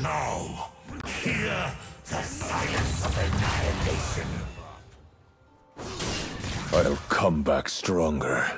Now, hear the silence of annihilation. I'll come back stronger.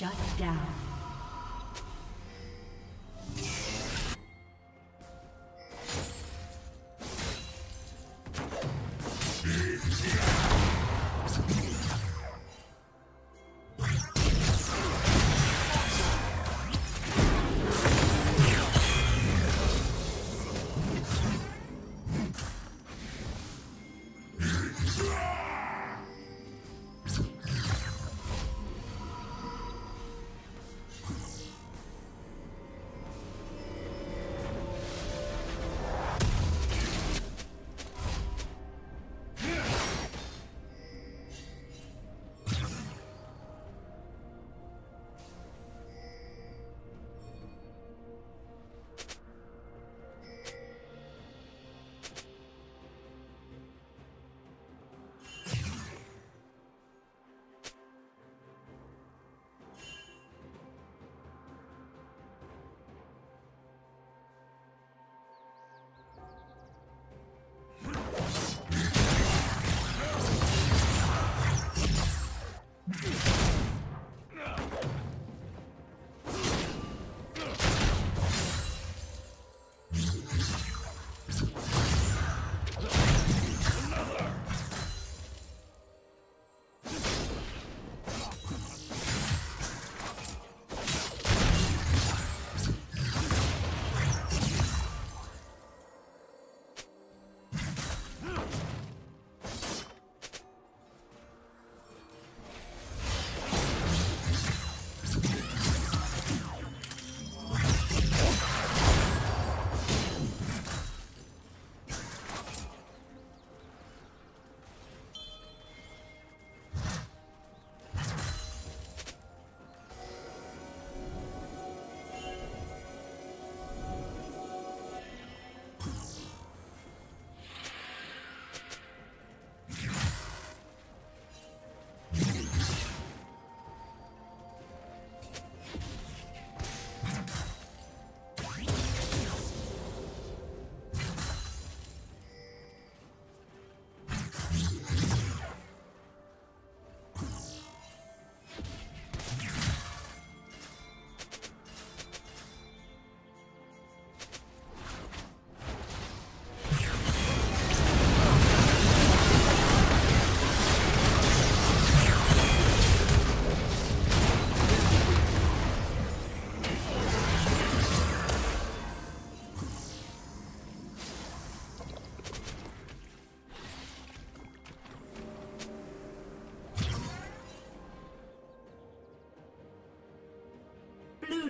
Shut down.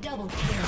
Double kill.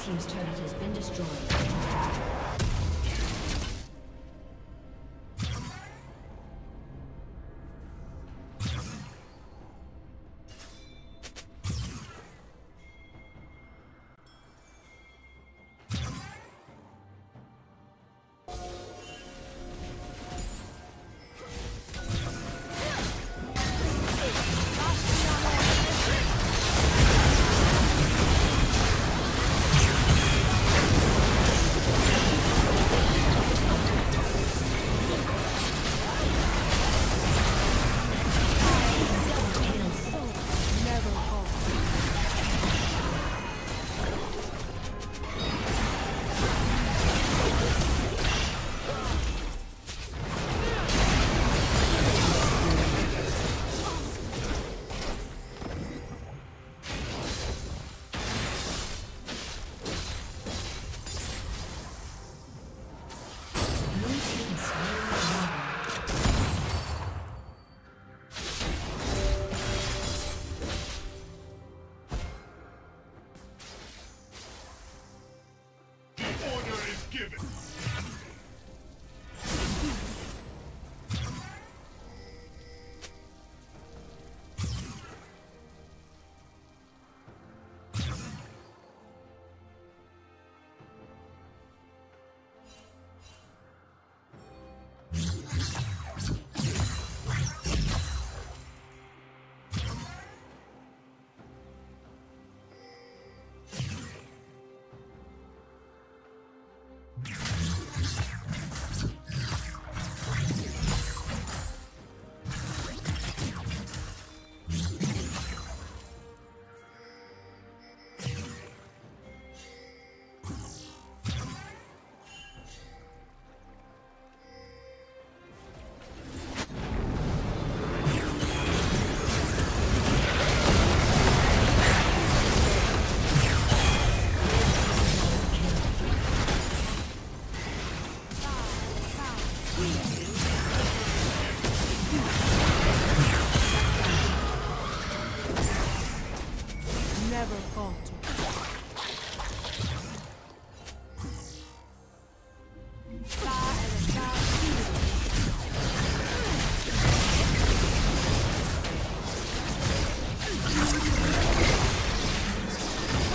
Team's turret has been destroyed. It has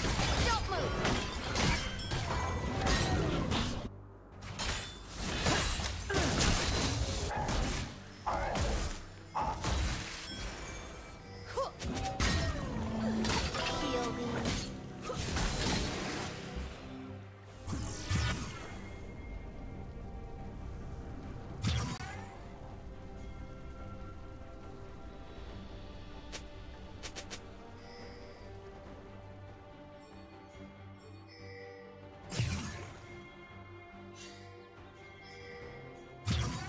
been destroyed.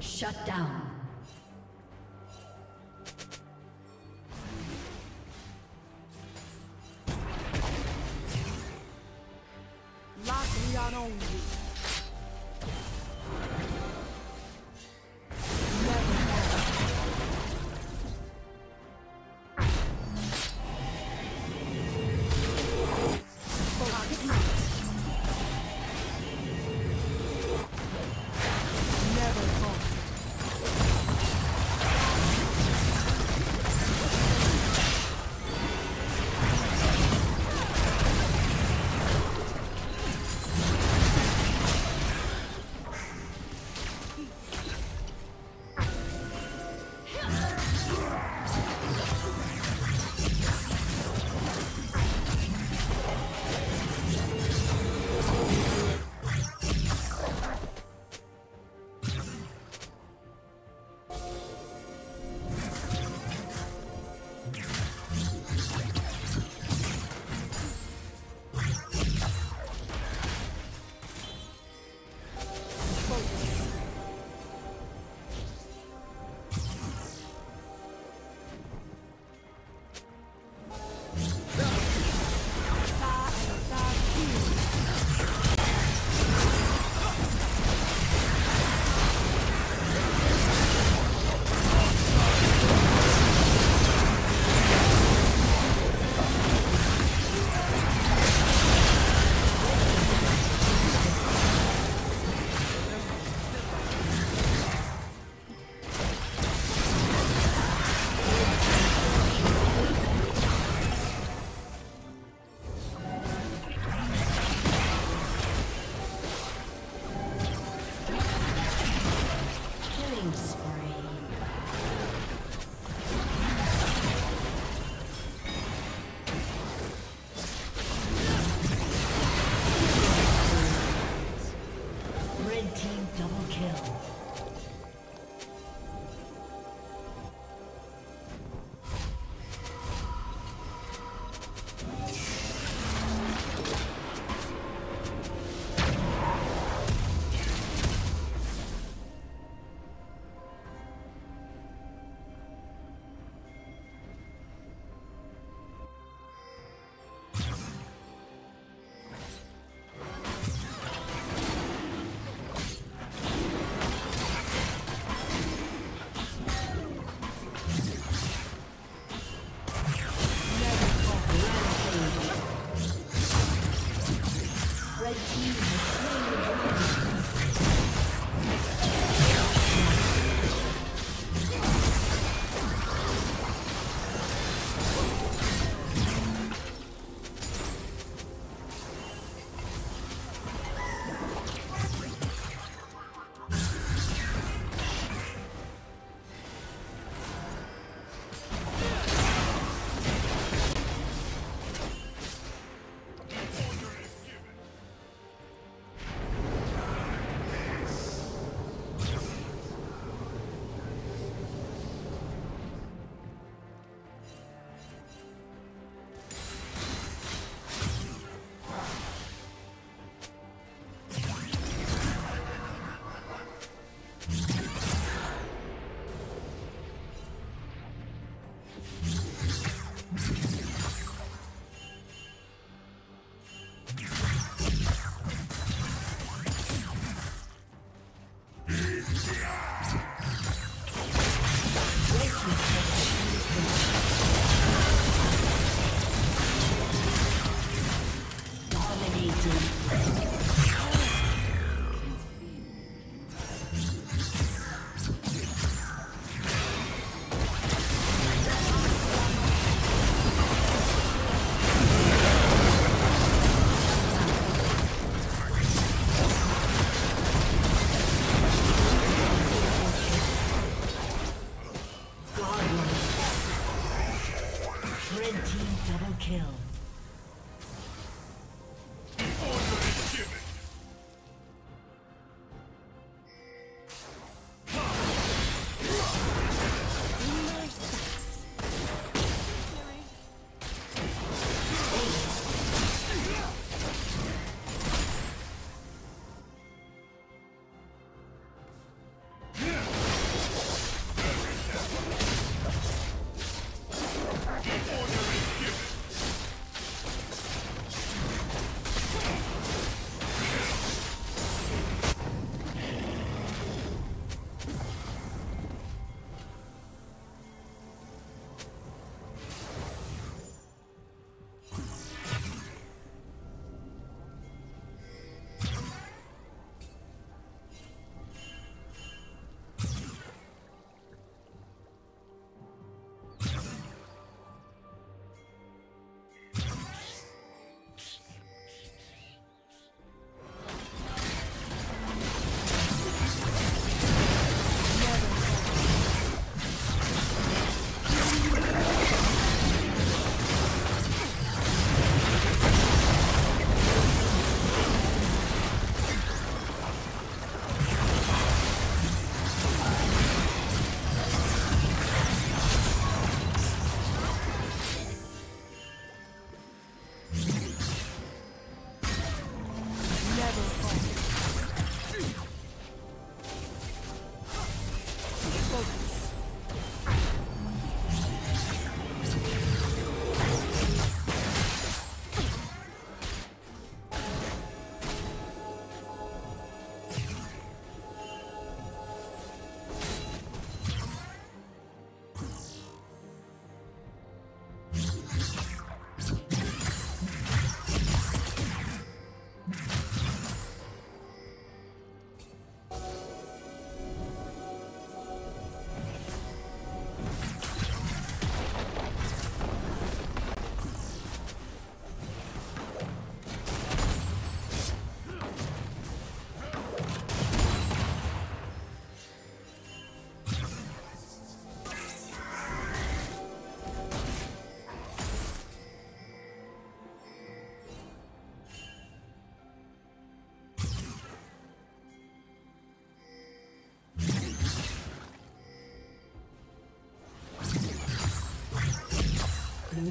Shut down. kill. Blue